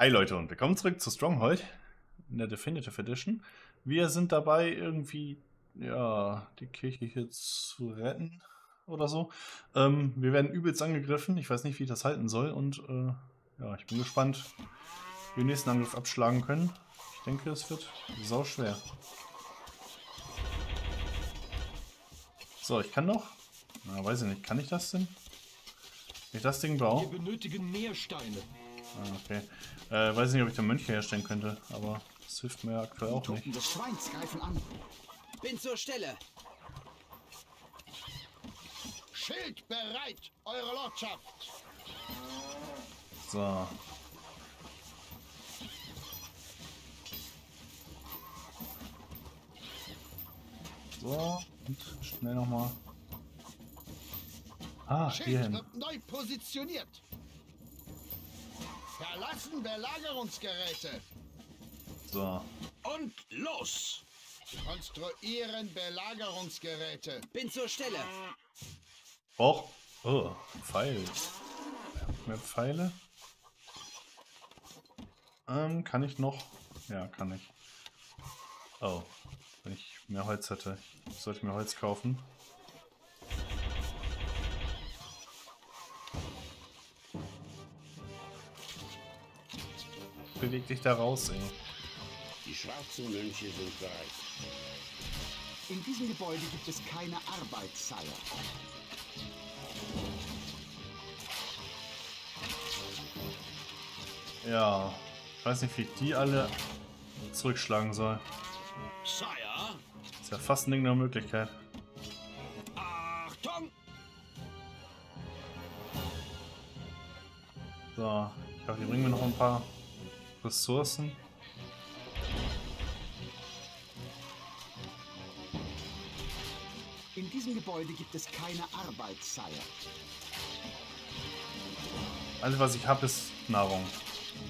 Hi Leute und willkommen zurück zu Stronghold in der Definitive Edition. Wir sind dabei irgendwie, ja, die Kirche hier zu retten oder so. Wir werden übelst angegriffen, ich weiß nicht, wie ich das halten soll und ja, ich bin gespannt, wie wir den nächsten Angriff abschlagen können. Ich denke, es wird sau schwer. So, ich kann noch, na, weiß ich nicht, kann ich das denn? Kann ich das Ding bauen? Wir benötigen mehr Steine. Ah, okay. Weiß nicht, ob ich den Mönch herstellen könnte, aber das hilft mir aktuell auch nicht. Des Schweins greifen an. Bin zur Stelle. Schild bereit, eure Lordschaft. So. So, und schnell nochmal. Ah, hierhin. Schild wird neu positioniert. Verlassen Belagerungsgeräte. So. Und los! Konstruieren Belagerungsgeräte. Bin zur Stelle. Och. Oh, Pfeil. Mehr Pfeile. Kann ich noch? Ja, kann ich. Oh. Wenn ich mehr Holz hätte. Ich sollte mir Holz kaufen. Beweg dich da raus, ey. Die schwarzen Mönche sind bereit. In diesem Gebäude gibt es keine Arbeitszeit. Ja, ich weiß nicht, wie ich die alle zurückschlagen soll. Sire? Ist ja fast ein Ding der Möglichkeit. Achtung! So, ich glaube, die bringen mir noch ein paar Ressourcen. In diesem Gebäude gibt es keine Arbeit, Sire. Alles, was ich habe, ist Nahrung.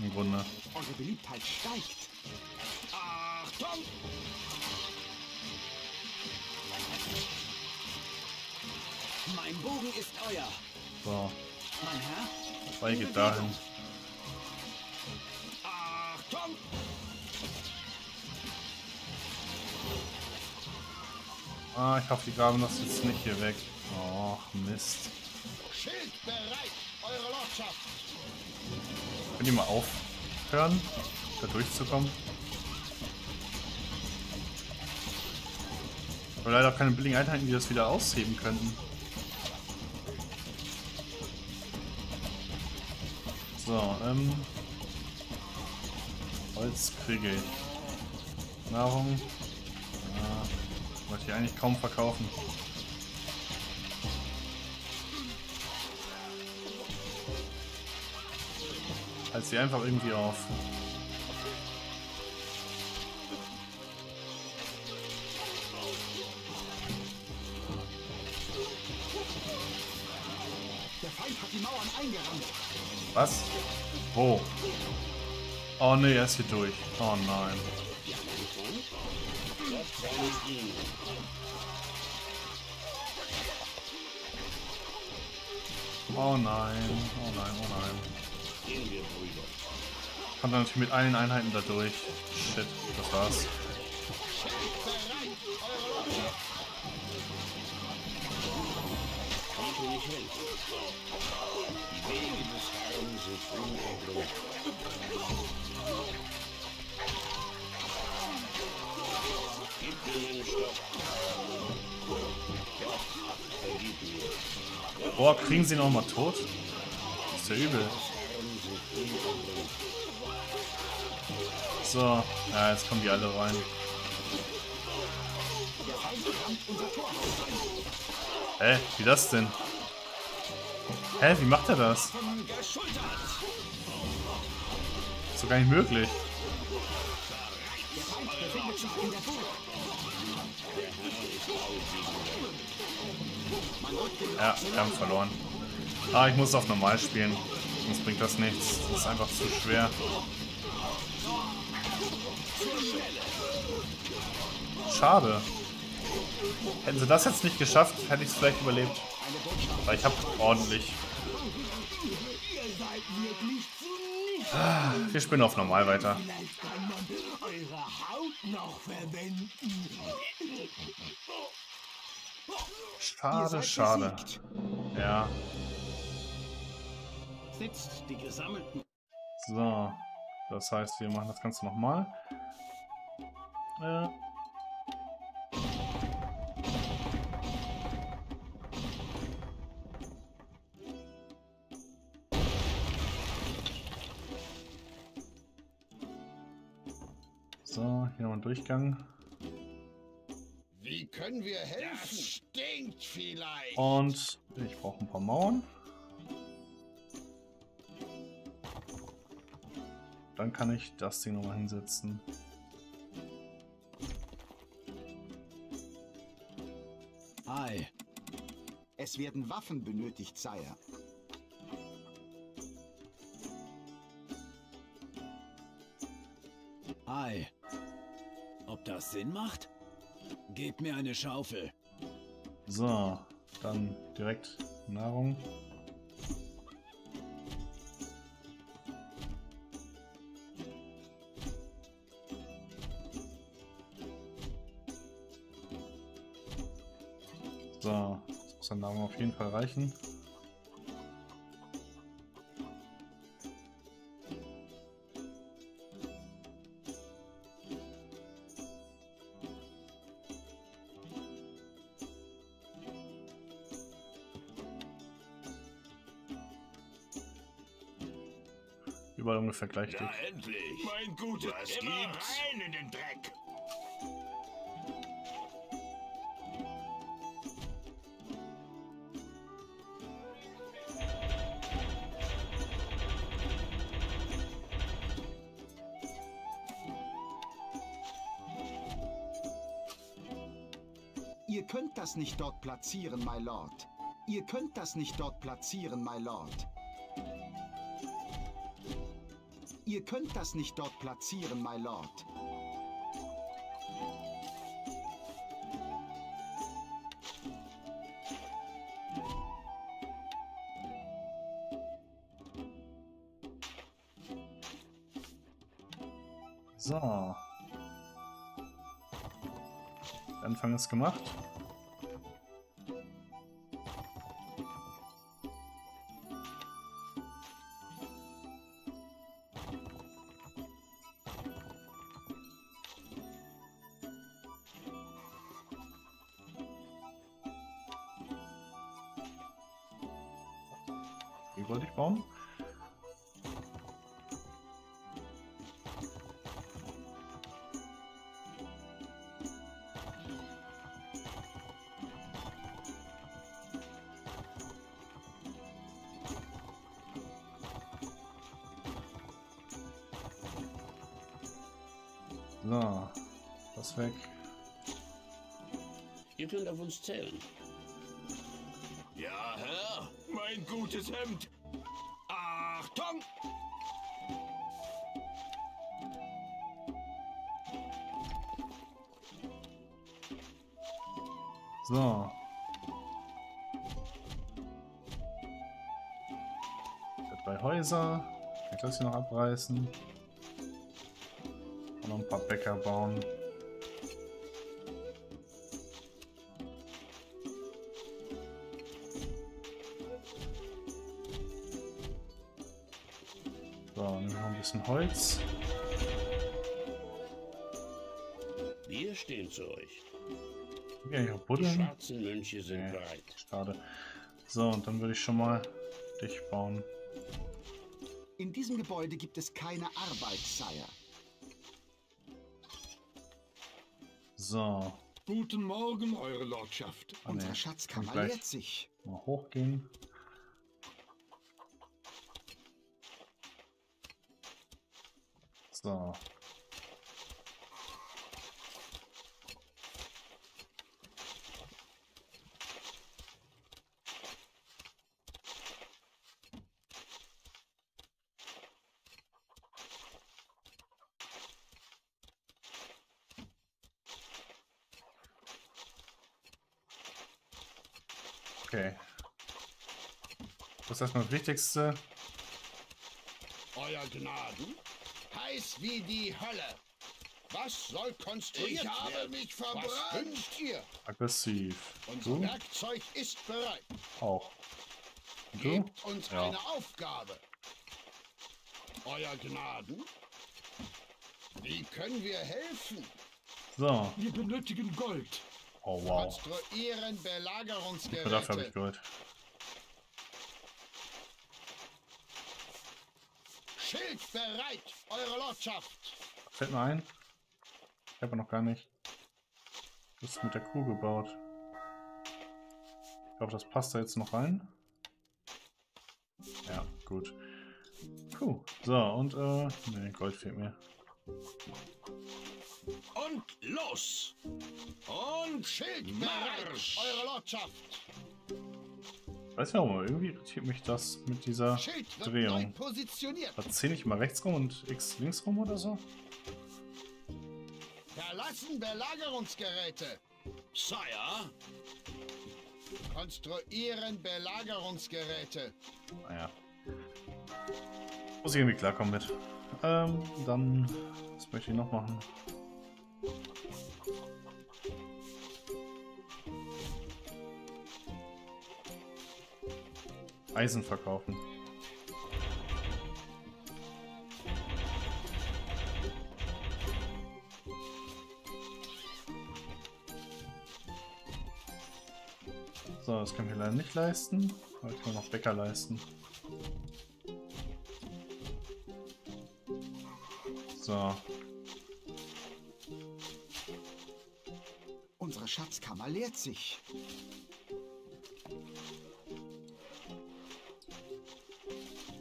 Im Grunde. Eure Beliebtheit steigt. Achtung! Mein Bogen ist euer. So. Mein Herr? Zwei geht dahin. Ah, ich hoffe, die graben das jetzt nicht hier weg. Oh, Mist. Schild bereit, eure Lordschaft. Könnt ihr mal aufhören, da durchzukommen? Ich habe leider auch keine billigen Einheiten, die das wieder ausheben könnten. So, Holz kriege ich. Nahrung. Ja. Wollte ich eigentlich kaum verkaufen. Halt sie einfach irgendwie auf. Der Feind hat die Mauern eingerannt. Was? Wo? Oh ne, er ist hier durch. Oh nein. Oh nein, oh nein, oh nein. Kommt natürlich mit allen Einheiten da durch. Shit, das war's. Boah, kriegen sie noch mal tot? Ist ja übel. So, ja, jetzt kommen die alle rein. Hä, wie das denn? Hä, wie macht er das? Ist doch gar nicht möglich. Ja, wir haben verloren. Ah, ich muss auf normal spielen. Sonst bringt das nichts. Das ist einfach zu schwer. Schade. Hätten sie das jetzt nicht geschafft, hätte ich es vielleicht überlebt. Weil ich habe ordentlich. Ihr seid wirklich zu nichts Wir spielen auf normal weiter. Vielleicht kann man eure Haut noch verwenden. Schade, schade. Ja. So. Das heißt, wir machen das Ganze nochmal. So, hier noch ein Durchgang. Wie können wir helfen? Das stinkt vielleicht. Und ich brauche ein paar Mauern. Dann kann ich das Ding nochmal hinsetzen. Hi. Es werden Waffen benötigt, Sire. Hi. Ob das Sinn macht? Gebt mir eine Schaufel. So, dann direkt Nahrung. So, das muss dann auf jeden Fall reichen. Überall ungefähr gleich dick. Ja, endlich! Mein Gutes, was gibt's? Rein in den Dreck! Ihr könnt das nicht dort platzieren, my Lord. Ihr könnt das nicht dort platzieren, my Lord. Ihr könnt das nicht dort platzieren, my Lord. So. Der Anfang ist gemacht. Wie wollte ich bauen? So, das weg. Ihr könnt auf uns zählen. Ja, Herr, mein gutes Hemd. Achtung! So. Ich hab 2 Häuser. Ich kann das hier noch abreißen. Und noch ein paar Bäcker bauen. Holz. Wir stehen zu euch. Ja, ich hab Buddeln. Die schwarzen Mönche sind bereit. Schade. So, und dann würde ich schon mal dich bauen. In diesem Gebäude gibt es keine Arbeit, Sire. So. Guten Morgen, eure Lordschaft. Unser Schatzkammer leert sich. Mal hochgehen. So. Okay. Das ist erstmal das Wichtigste. euer Gnaden, heiß wie die Hölle. Was soll konstruiert werden? Ich habe mich verbrannt. Was wünscht ihr? Aggressiv. Unser Werkzeug ist bereit. Auch. Gebt uns eine Aufgabe. Euer Gnaden? Wie können wir helfen? So. Wir benötigen Gold. Oh, wow. Konstruieren Belagerungsgeräte. Ja, dafür habe ich Gold. Schild bereit, eure Lordschaft. Fällt mir ein. Ich habe noch gar nicht. Das ist mit der Kuh gebaut. Ich glaube, das passt da jetzt noch rein. Ja, gut. Cool. So, und nee, Gold fehlt mir. Und los! Und Schildmarsch! Eure Lordschaft! Weiß ja auch mal, irgendwie irritiert mich das mit dieser Drehung. Da zähle ich mal rechts rum und X links rum oder so. Verlassen Belagerungsgeräte! Sire! Konstruieren Belagerungsgeräte! Naja. Muss ich irgendwie klarkommen mit. Dann... Was möchte ich noch machen? Eisen verkaufen. So, das können wir leider nicht leisten, aber ich kann noch Bäcker leisten. So. Unsere Schatzkammer leert sich.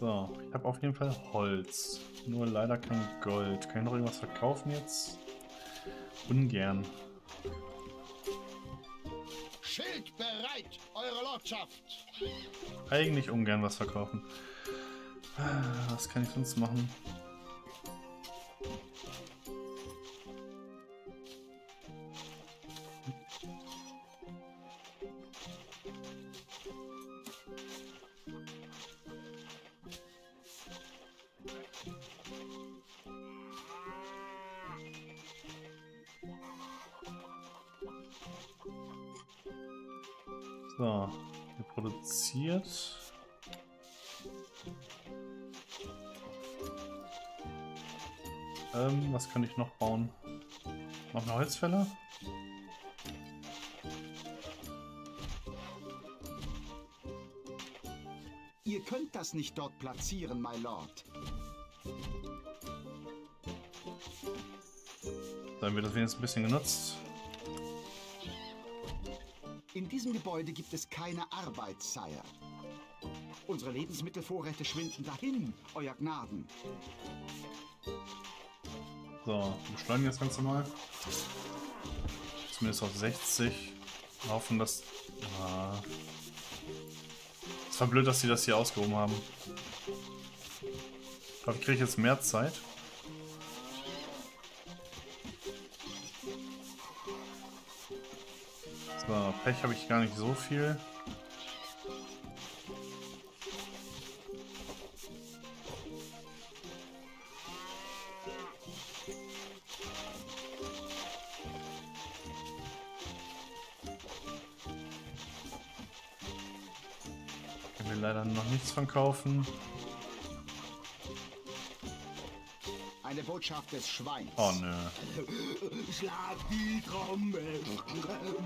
So, ich habe auf jeden Fall Holz. Nur leider kein Gold. Kann ich noch irgendwas verkaufen jetzt? Ungern. Schild bereit, eure Lordschaft. Eigentlich ungern was verkaufen. Was kann ich sonst machen? So, hier produziert. Was kann ich noch bauen? Noch eine Holzfäller? Ihr könnt das nicht dort platzieren, my lord. Dann wird das wenigstens ein bisschen genutzt. In diesem Gebäude gibt es keine Arbeit, Sire. Unsere Lebensmittelvorräte schwinden dahin, euer Gnaden. So, beschleunigen das Ganze mal. Zumindest auf 60. Wir hoffen, dass... Es war blöd, dass sie das hier ausgehoben haben. Ich glaube, ich kriege jetzt mehr Zeit. So, Pech habe ich gar nicht so viel. Ich kann mir leider noch nichts von kaufen. Eine Botschaft des Schweins. Oh nö. Schlag die Trommel,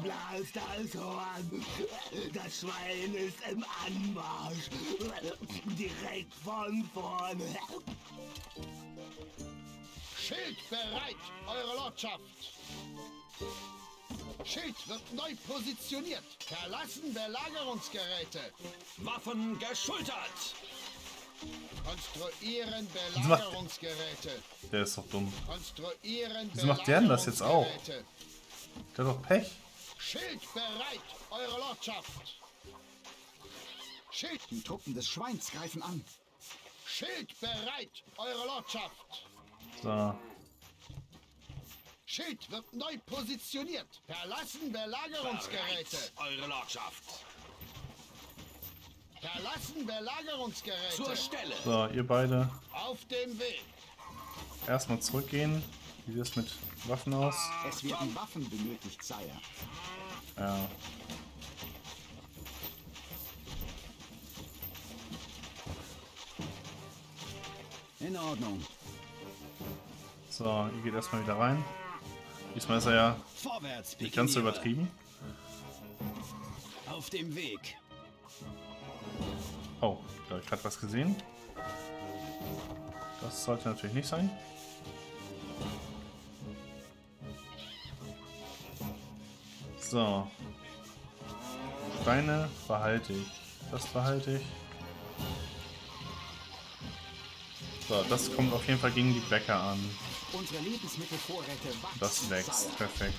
blas das Horn. Das Schwein ist im Anmarsch. Direkt von vorne. Schild bereit, eure Lordschaft. Schild wird neu positioniert. Verlassen Belagerungsgeräte. Waffen geschultert. Konstruieren Belagerungsgeräte. Der ist doch dumm. Wieso macht der denn das jetzt auch? Der hat doch Pech. Schild bereit, eure Lordschaft. Schild. Die Truppen des Schweins greifen an. Schild bereit, eure Lordschaft. So. Schild wird neu positioniert. Verlassen Belagerungsgeräte. Bereit, eure Lordschaft. Verlassen Belagerungsgeräte. Zur Stelle. So, ihr beide. Auf dem Weg. Erstmal zurückgehen. Wie sieht es mit Waffen aus? Es werden Waffen benötigt, Sire. Ja. In Ordnung. So, ihr geht erstmal wieder rein. Diesmal ist er ja nicht ganz so übertrieben. Auf dem Weg. Oh, da habe ich gerade was gesehen. Das sollte natürlich nicht sein. So. Steine behalte ich. Das behalte ich. So, das kommt auf jeden Fall gegen die Bäcker an. Unsere Lebensmittelvorräte wachsen. Das wächst, perfekt.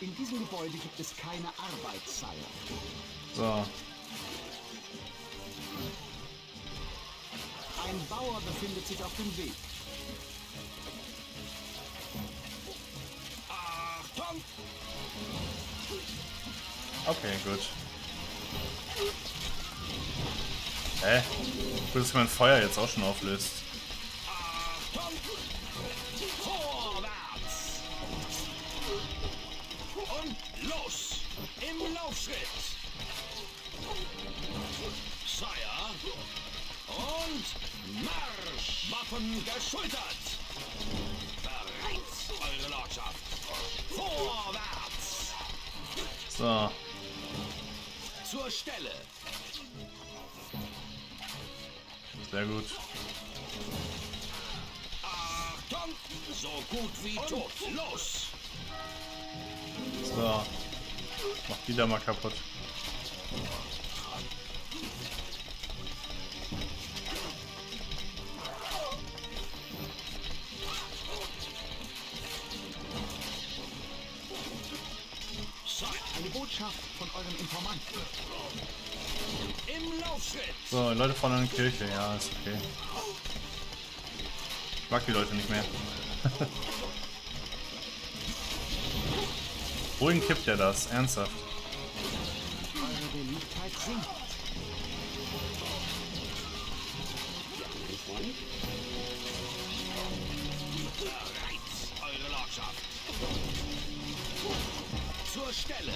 In diesem Gebäude gibt es keine Arbeitszeit. So. Ein Bauer befindet sich auf dem Weg. Achtung! Okay, gut. Hä? Gut, dass mein Feuer jetzt auch schon auflöst. Vorwärts! Und los! Im Laufschritt! Sire! Und Marsch! Waffen geschultert! Bereit, eure Lordschaft! Vorwärts! So. Zur Stelle. Sehr gut. Achtung! So gut wie tot. Los! So. Mach die da mal kaputt. Von eurem Informanten. Im Laufschritt. So, Leute von einer Kirche, ja, ist okay. Ich mag die Leute nicht mehr. Wohin kippt er das? Ernsthaft. Eure Beliebtheit sinkt. Bereit, eure Lordschaft. Zur Stelle.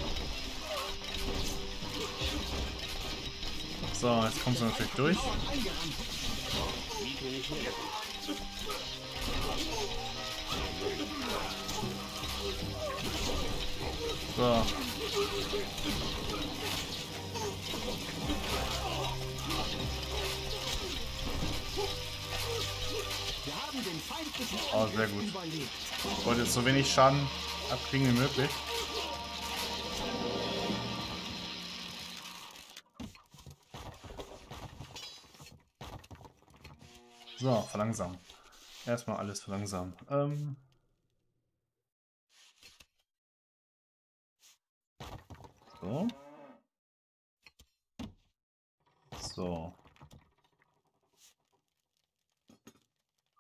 So, jetzt kommt sie natürlich durch. So. Oh, sehr gut. Ich wollte jetzt so wenig Schaden abkriegen wie möglich. So, verlangsamen. Erstmal alles verlangsamen. So. So.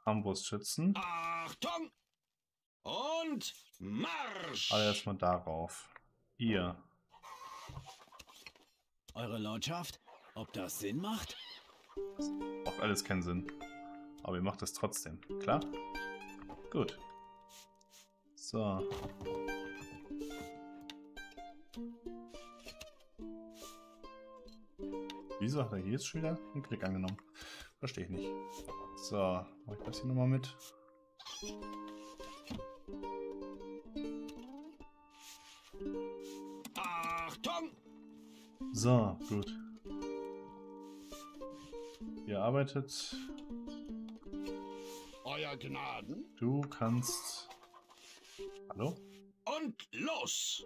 Armbrustschützen. Achtung! Und Marsch! Alle erstmal darauf. Ihr. Eure Lordschaft? Ob das Sinn macht? Das macht alles keinen Sinn. Aber ihr macht das trotzdem, klar? Gut. So. Wieso hat er hier jetzt schon wieder einen Klick angenommen? Verstehe ich nicht. So, mache ich das hier nochmal mit. Achtung! So, gut. Ihr arbeitet. Euer Gnaden. Du kannst. Hallo? Und los!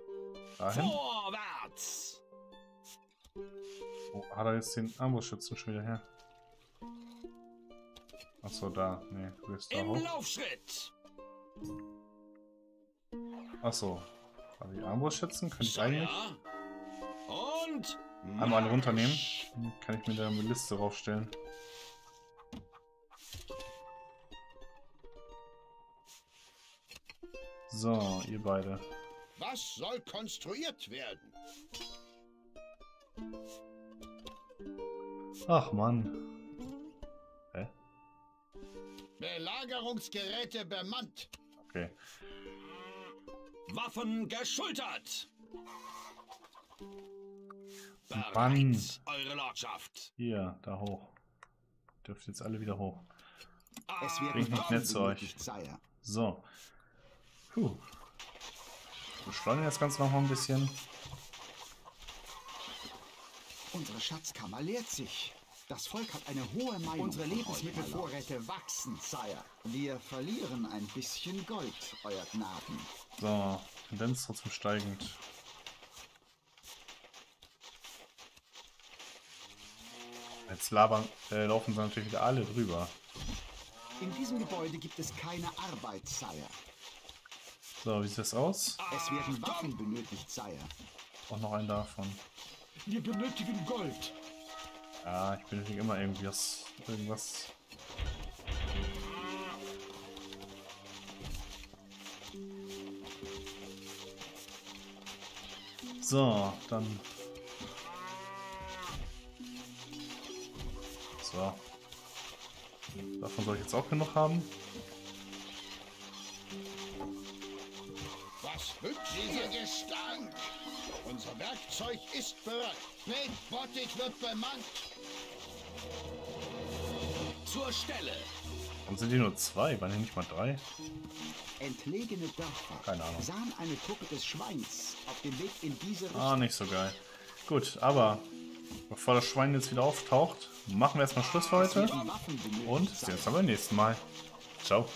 Dahin. Vorwärts! Wo hat er jetzt den Armbrustschützen schon wieder her? Achso, da. Nee, du bist da hoch. Im Laufschritt! Achso. Aber die Armbrustschützen könnte ich eigentlich. Und einmal alle runternehmen. Dann kann ich mir da eine Liste draufstellen. So, ihr beide. Was soll konstruiert werden? Ach Mann. Hä? Belagerungsgeräte bemannt. Okay. Waffen geschultert. Mann. Eure Lordschaft. Hier, da hoch. Dürft jetzt alle wieder hoch. Es wird nicht nett zu euch. So. Puh. Wir beschleunigen das Ganze noch mal ein bisschen. Unsere Schatzkammer leert sich. Das Volk hat eine hohe Meinung. Unsere Lebensmittelvorräte wachsen, Sire. Wir verlieren ein bisschen Gold, euer Gnaden. So, Tendenz trotzdem steigend. Jetzt laufen sie natürlich wieder alle drüber. In diesem Gebäude gibt es keine Arbeit, Sire. So, wie sieht das aus? Es werden Waffen benötigt, Sire. Auch noch einen davon. Wir benötigen Gold. Ah, ich benötige immer irgendwas. So, dann. So. Davon soll ich jetzt auch genug haben. Was hübsch dieser Gestank! Unser Werkzeug ist bereit. Ned Bottich wird bemannt. Zur Stelle. Warum sind die nur zwei? Waren die nicht mal drei? Entlegene Dörfer. Keine Ahnung. Sahen eine Truppe des Schweins auf dem Weg in diese Richtung. Ah, nicht so geil. Gut, aber bevor das Schwein jetzt wieder auftaucht, machen wir erstmal Schluss für heute. Und sehen uns dann beim nächsten Mal. Ciao.